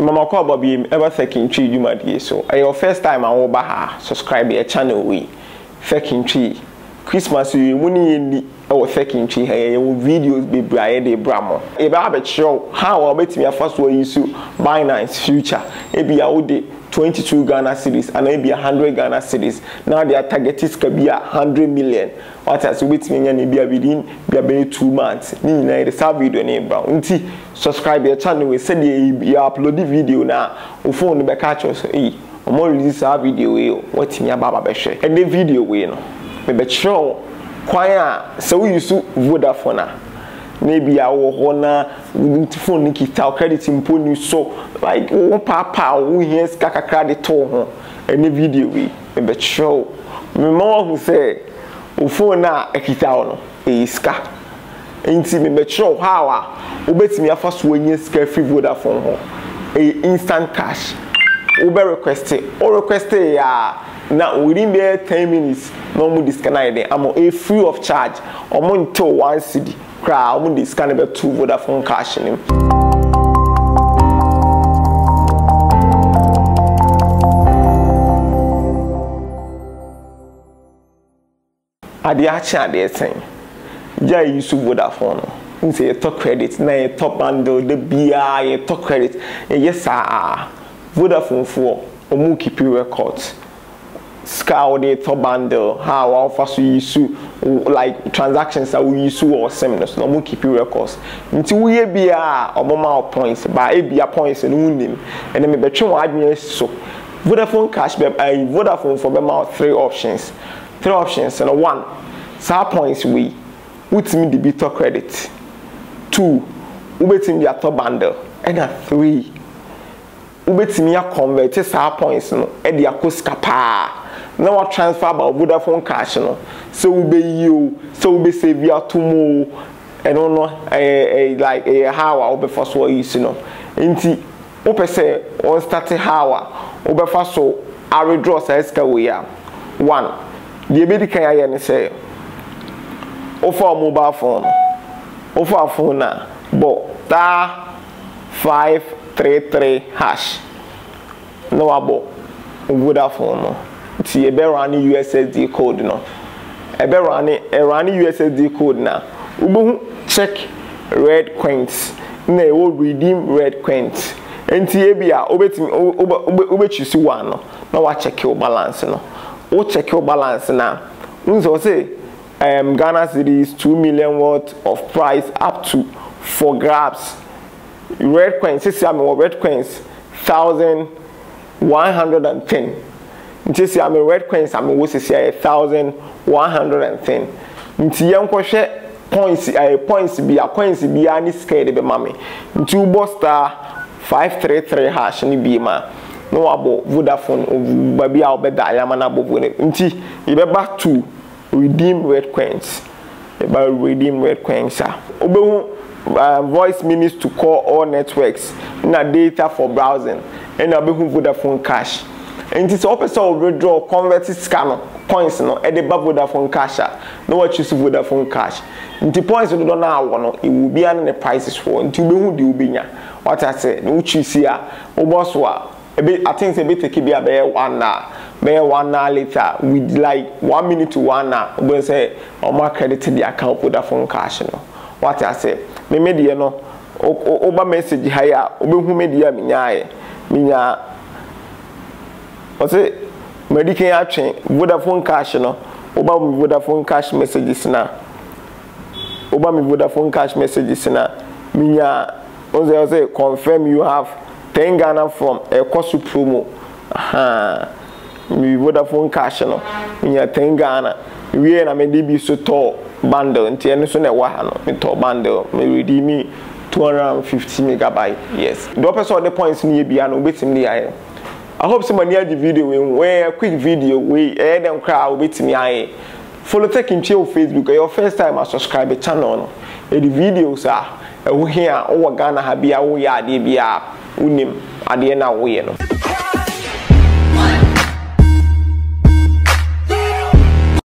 Mama call Bobby ever second tree you might be so. Your first time I will buy her. Subscribe to your channel. We second tree Christmas. You money our second tree. Your videos be bright. They bramo. If I bet show how I bet me a first way issue Binance future. It be out the 22 Ghana cedis and it be 100 Ghana cedis. Now their target is could be 100 million. What has with me and it be within 2 months. This video name brown. Subscribe your channel. We said you upload the video now. We phone the catch us. Hey, I'm gonna release our video. What in your baba beshe? And the video we no. Me be sure. Kwanya so we use Vodafone. Maybe our honor we phone ni kita credit impon you so like we papa we hear kaka credit to. And the video we be sure. Me mama who say we phone na kita ono iska. Inti me show how ubetimi afa so enye sika free Vodafone ho e instant cash ube request or request ya na within be 10 minutes no mo disconnect dey am e free of charge or mo nto 1 cedi kra mo disconnect be 2 Vodafone cash nim. Adiacha dey say yeah, you should Vodafone. You say top credit, now you top bundle, the BI, you top credit. Yes, ah, Vodafone for Omuki period records. Scour the top bundle, how fast we issue like transactions that we issue or seminars, no more keep records. Until we be or more points, but it be points and wound him. And then maybe two admins so Vodafone cash, Vodafone for them out three options. Three options and one, so points we. With me the bitter credit. 2. Ubetim the top bundle. And 3. Ubetim ya convert our points no. And the Akoskapa. Now I transfer about Vodafone cash no. So we be you. So we be save ya tomorrow. I don't know. Like how I will be first what you know. Inti Ope say on starting how Obe first so I withdraw escaway. 1. The medical say. Offer a mobile phone. Offer a phone now. But ta 533 hash. No abo. Vodafone no. See a better run USSD code no. A better run USSD code now. Ubu check red coins. Ne will redeem red coins. NTABA obet you see one no. Now I check your balance no. O check your balance now. Unzo say. Ghana cedis 2 million worth of price up to 4 grabs. Red coins, this I mean red coins 1,110. This I mean red coins I mean what is here 1,110. Nti yam kwhwe points points be a coins be any scared be mami. Nti ubo star 533 hash ni be ma. No abo Vodafone baby a obeda yama na bobo ne. Nti e be back to redeem red coins. About redeem red coins. Voice minutes to call all networks. Na data for browsing. And abehu Vodafone cash. And it's open so withdraw converted scanner points no. And the Vodafone cash. No what you see Vodafone cash. The points you don't know one. It will be under the prices for. Until behu the ubinya. What I said. No you see ah. Oboswa. I think it's a bit take be a 1 hour later with like 1 minute to 1 hour we say I'm not crediting the account with Vodafone cash no. What I say me media no over message here obehu media minya I say medical atwe Vodafone cash no over Vodafone cash messages na over me Vodafone cash messages na minya I say confirm you have 10 Ghana from a cost promo we Vodafone cash no in your 10 Ghana we and I may be so tall bundle and ten so na wahano me tall bundle may redeem me 250 megabyte. Yes the other person the points near beyond waiting me I hope somebody had the video where a quick video we air them crowd waiting me I follow taking to your Facebook your first time I subscribe the channel and the videos are we here over Ghana habia we are the unim at the end of